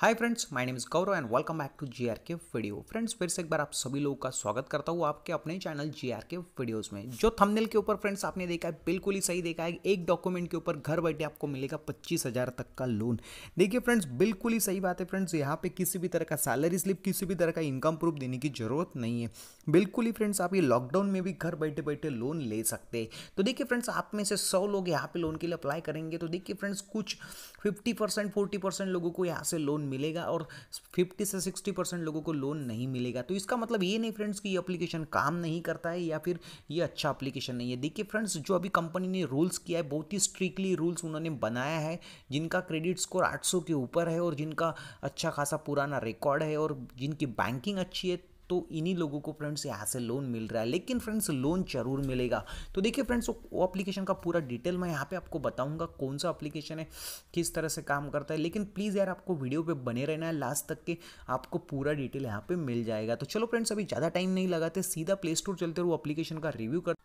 Hi friends, my name is Gaurav and welcome back to GRK video. Friends, फिर से एक बार आप सभी लोगों का स्वागत करता हूँ आपके अपने चैनल जीआरके वीडियोस में। जो थंबनेल के ऊपर फ्रेंड्स आपने देखा है, बिल्कुल ही सही देखा है। एक डॉक्यूमेंट के ऊपर घर बैठे आपको मिलेगा 25,000 तक का लोन। देखिए फ्रेंड्स, बिल्कुल ही सही बात है। फ्रेंड्स, यहाँ पर किसी भी तरह का सैलरी स्लिप, किसी भी तरह का इनकम प्रूफ देने की जरूरत नहीं है। बिल्कुल ही फ्रेंड्स, आप ये लॉकडाउन में भी घर बैठे बैठे लोन ले सकते हैं। तो देखिए फ्रेंड्स, आप में से 100 लोग यहाँ पर लोन के लिए अप्लाई करेंगे। तो देखिए फ्रेंड्स, कुछ 50% 40% लोगों को यहाँ से लोन मिलेगा और 50 से 60% लोगों को लोन नहीं मिलेगा। तो इसका मतलब ये नहीं फ्रेंड्स कि ये एप्लीकेशन काम नहीं करता है या फिर ये अच्छा एप्लीकेशन नहीं है। देखिए फ्रेंड्स, जो अभी कंपनी ने रूल्स किया है, बहुत ही स्ट्रिक्टली रूल्स उन्होंने बनाया है। जिनका क्रेडिट स्कोर 800 के ऊपर है और जिनका अच्छा खासा पुराना रिकॉर्ड है और जिनकी बैंकिंग अच्छी है, तो इन्हीं लोगों को फ्रेंड्स यहाँ से लोन मिल रहा है। लेकिन फ्रेंड्स, लोन जरूर मिलेगा। तो देखिए फ्रेंड्स, वो एप्लीकेशन का पूरा डिटेल मैं यहाँ पे आपको बताऊंगा, कौन सा एप्लीकेशन है, किस तरह से काम करता है। लेकिन प्लीज़ यार, आपको वीडियो पे बने रहना है लास्ट तक के, आपको पूरा डिटेल यहाँ पे मिल जाएगा। तो चलो फ्रेंड्स, अभी ज़्यादा टाइम नहीं लगाते, सीधा प्ले स्टोर चलते और वो एप्लीकेशन का रिव्यू करते।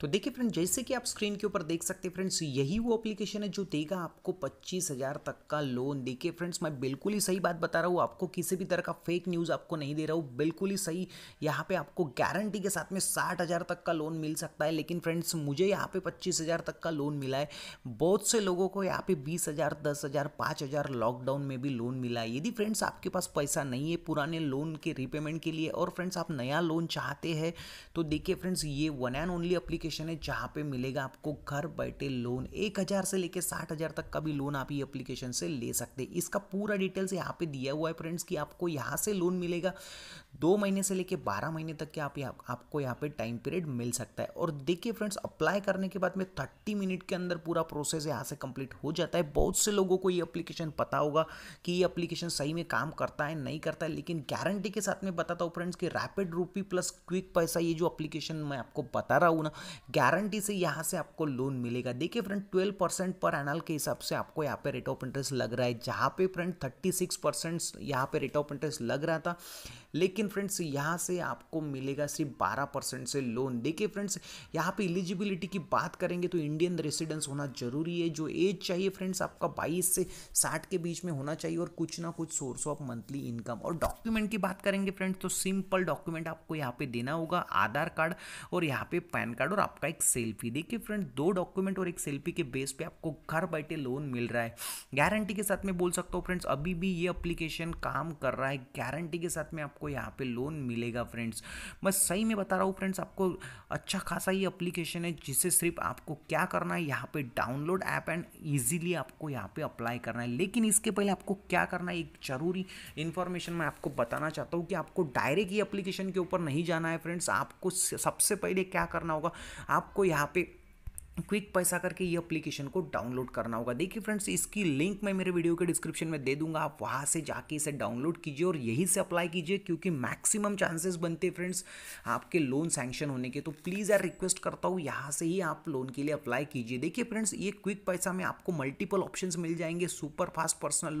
तो देखिए फ्रेंड्स, जैसे कि आप स्क्रीन के ऊपर देख सकते हैं फ्रेंड्स, यही वो एप्लीकेशन है जो देगा आपको 25,000 तक का लोन। देखिए फ्रेंड्स, मैं बिल्कुल ही सही बात बता रहा हूँ आपको, किसी भी तरह का फेक न्यूज़ आपको नहीं दे रहा हूँ। बिल्कुल ही सही, यहाँ पे आपको गारंटी के साथ में 60,000 तक का लोन मिल सकता है। लेकिन फ्रेंड्स, मुझे यहाँ पे 25,000 तक का लोन मिला है। बहुत से लोगों को यहाँ पे 20,000, 10,000, 5,000 लॉकडाउन में भी लोन मिला है। यदि फ्रेंड्स आपके पास पैसा नहीं है पुराने लोन के रीपेमेंट के लिए और फ्रेंड्स आप नया लोन चाहते हैं, तो देखिए फ्रेंड्स, ये वन एंड ओनली एप्लीकेशन है जहाँ पे मिलेगा आपको घर बैठे लोन। 1,000 से लेके 60,000 तक का भी लोन आप ये एप्लीकेशन से ले सकते हैं। इसका पूरा डिटेल्स यहाँ पे दिया हुआ है फ्रेंड्स कि आपको यहाँ से लोन मिलेगा 2 महीने से लेके 12 महीने तक के आपको यहाँ पे टाइम पीरियड मिल सकता है। और देखिए फ्रेंड्स, अप्लाई करने के बाद में 30 मिनट के अंदर पूरा प्रोसेस यहाँ से कंप्लीट हो जाता है। बहुत से लोगों को ये एप्लीकेशन पता होगा कि ये एप्लीकेशन सही में काम करता है नहीं करता है, लेकिन गारंटी के साथ में बताता हूँ फ्रेंड्स कि रैपिड रूपी प्लस क्विक पैसा, ये जो एप्लीकेशन मैं आपको बता रहा हूँ ना, गारंटी से यहाँ से आपको लोन मिलेगा। देखिए फ्रेंड, 12% पर एनल के हिसाब से आपको यहाँ पे रेट ऑफ इंटरेस्ट लग रहा है। जहाँ पे फ्रेंड 36% यहाँ पे रेट ऑफ इंटरेस्ट लग रहा था, लेकिन फ्रेंड्स यहाँ से आपको मिलेगा सिर्फ 12% से लोन। देखिए फ्रेंड्स, यहाँ पे एलिजिबिलिटी की बात करेंगे तो इंडियन रेसिडेंस होना जरूरी है। जो एज चाहिए फ्रेंड्स, आपका 22 से 60 के बीच में होना चाहिए और कुछ ना कुछ सोर्स ऑफ मंथली इनकम। और डॉक्यूमेंट की बात करेंगे फ्रेंड्स, तो सिंपल डॉक्यूमेंट आपको यहाँ पे देना होगा, आधार कार्ड और यहाँ पे पैन कार्ड और आपका एक सेल्फी। देखिए फ्रेंड, 2 डॉक्यूमेंट और एक सेल्फी के बेस पे आपको घर बैठे लोन मिल रहा है। गारंटी के साथ में बोल सकता हूँ फ्रेंड्स, अभी भी ये एप्लीकेशन काम कर रहा है। गारंटी के साथ में आपको यहाँ पे लोन मिलेगा फ्रेंड्स। मैं सही में बता रहा हूँ फ्रेंड्स, आपको अच्छा खासा ये एप्लीकेशन है, जिसे सिर्फ आपको क्या करना है, यहाँ पे डाउनलोड ऐप एंड ईजिली आपको यहाँ पे अप्लाई करना है। लेकिन इसके पहले आपको क्या करना है, एक जरूरी इन्फॉर्मेशन मैं आपको बताना चाहता हूँ कि आपको डायरेक्ट ये एप्लीकेशन के ऊपर नहीं जाना है फ्रेंड्स। आपको सबसे पहले क्या करना होगा, आपको यहाँ पे क्विक पैसा करके ये एप्लीकेशन को डाउनलोड करना होगा। देखिए फ्रेंड्स, इसकी लिंक मैं मेरे वीडियो के डिस्क्रिप्शन में दे दूंगा, आप वहाँ से जाके इसे डाउनलोड कीजिए और यहीं से अप्लाई कीजिए, क्योंकि मैक्सिमम चांसेस बनते हैं फ्रेंड्स आपके लोन सैंक्शन होने के। तो प्लीज़ यार, रिक्वेस्ट करता हूँ, यहाँ से ही आप लोन के लिए अप्लाई कीजिए। देखिए फ्रेंड्स, ये क्विक पैसा में आपको मल्टीपल ऑप्शन मिल जाएंगे, super fast personal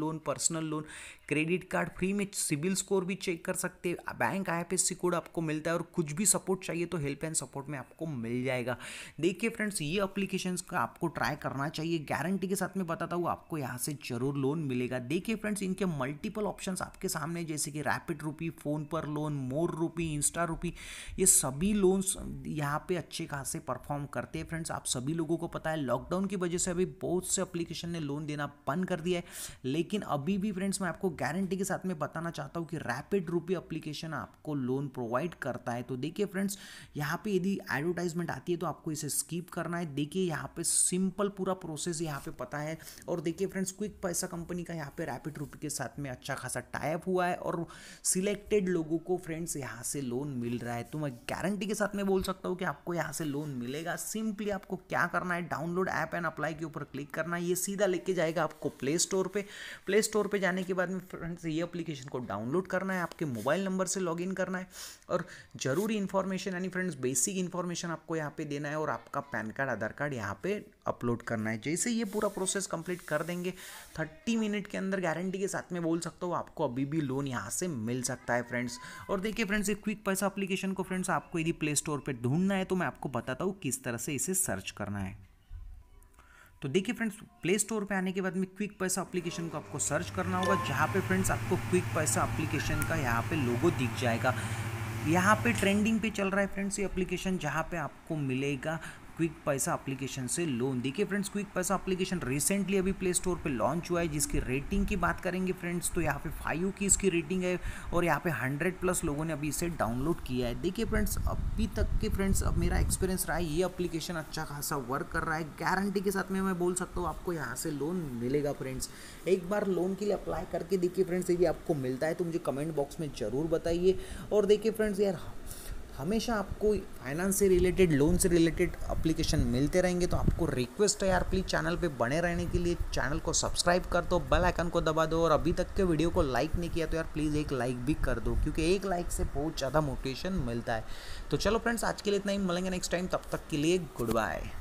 loan, credit card, free में सिबिल स्कोर भी चेक कर सकते हैं, बैंक IFSC कोड आपको मिलता है और कुछ भी सपोर्ट चाहिए तो हेल्प एंड सपोर्ट में आपको मिल जाएगा। देखिए फ्रेंड्स, ये एप्लीकेशंस का आपको ट्राई करना चाहिए। गारंटी के साथ में बताता हूँ आपको यहाँ से जरूर लोन मिलेगा। देखिए फ्रेंड्स, इनके मल्टीपल ऑप्शंस आपके सामने, जैसे कि रैपिड रूपी, फ़ोन पर लोन, मोर रूपी, इंस्टा रूपी, ये सभी लोन्स यहाँ पे अच्छे खासे परफॉर्म करते हैं। फ्रेंड्स, आप सभी लोगों को पता है लॉकडाउन की वजह से अभी बहुत से एप्लीकेशन ने लोन देना बंद कर दिया है, लेकिन अभी भी फ्रेंड्स मैं आपको गारंटी के साथ में बताना चाहता हूँ कि रैपिड रूपी एप्लीकेशन आपको लोन प्रोवाइड करता है। तो देखिए फ्रेंड्स, यहाँ पर यदि एडवर्टाइजमेंट आती है तो आपको इसे स्किप करना है। देखिए यहाँ पे सिंपल पूरा प्रोसेस यहाँ पे पता है। और देखिए फ्रेंड्स, क्विक पैसा कंपनी का यहाँ पे रैपिड रूपी के साथ में अच्छा खासा टाई अप हुआ है और सिलेक्टेड लोगों को फ्रेंड्स यहाँ से लोन मिल रहा है। तो मैं गारंटी के साथ में बोल सकता हूँ कि आपको यहाँ से लोन मिलेगा। सिंपली आपको क्या करना है, डाउनलोड ऐप एंड अप्लाई के ऊपर क्लिक करना है, ये सीधा लेके जाएगा आपको प्ले स्टोर पे। प्ले स्टोर पे जाने के बाद में फ्रेंड्स ये एप्लीकेशन को डाउनलोड करना है, आपके मोबाइल नंबर से लॉग इन करना है और जरूरी इन्फॉर्मेशन यानी फ्रेंड्स बेसिक इन्फॉर्मेशन आपको यहाँ पे देना है और आपका पैन कार्ड, आधार कार्ड यहाँ पे अपलोड करना है। जैसे ये पूरा प्रोसेस कंप्लीट कर देंगे 30 मिनट के अंदर, गारंटी के साथ में बोल सकता हूँ आपको अभी भी लोन यहाँ से मिल सकता है फ्रेंड्स। और देखिए फ्रेंड्स, ये क्विक पैसा एप्लीकेशन को फ्रेंड्स आपको यदि प्ले स्टोर पे ढूंढना है तो मैं आपको बताता हूँ किस तरह से इसे सर्च करना है। तो देखिए फ्रेंड्स, प्ले स्टोर पे आने के बाद में क्विक पैसा एप्लीकेशन को आपको सर्च करना होगा, जहाँ पे फ्रेंड्स आपको क्विक पैसा एप्लीकेशन का यहाँ पे लोगो दिख जाएगा। यहाँ पे ट्रेंडिंग पे चल रहा है फ्रेंड्स ये एप्लीकेशन, जहाँ पे आपको मिलेगा क्विक पैसा एप्लीकेशन से लोन। देखिए फ्रेंड्स, क्विक पैसा एप्लीकेशन रिसेंटली अभी प्ले स्टोर पे लॉन्च हुआ है। जिसकी रेटिंग की बात करेंगे फ्रेंड्स, तो यहाँ पे 5 की इसकी रेटिंग है और यहाँ पे 100+ लोगों ने अभी इसे डाउनलोड किया है। देखिए फ्रेंड्स, अभी तक के फ्रेंड्स अब मेरा एक्सपीरियंस रहा है, ये एप्लीकेशन अच्छा खासा वर्क कर रहा है। गारंटी के साथ में मैं बोल सकता हूँ आपको यहाँ से लोन मिलेगा फ्रेंड्स। एक बार लोन के लिए अप्लाई करके देखिए फ्रेंड्स, यदि आपको मिलता है तो मुझे कमेंट बॉक्स में ज़रूर बताइए। और देखिए फ्रेंड्स, यार हमेशा आपको फाइनेंस से रिलेटेड, लोन से रिलेटेड एप्लीकेशन मिलते रहेंगे, तो आपको रिक्वेस्ट है यार, प्लीज़ चैनल पे बने रहने के लिए चैनल को सब्सक्राइब कर दो, बेल आइकन को दबा दो। और अभी तक के वीडियो को लाइक नहीं किया तो यार प्लीज़ एक लाइक भी कर दो, क्योंकि एक लाइक से बहुत ज़्यादा मोटिवेशन मिलता है। तो चलो फ्रेंड्स, आज के लिए इतना ही, मिलेंगे नेक्स्ट टाइम, तब तक के लिए गुड बाय।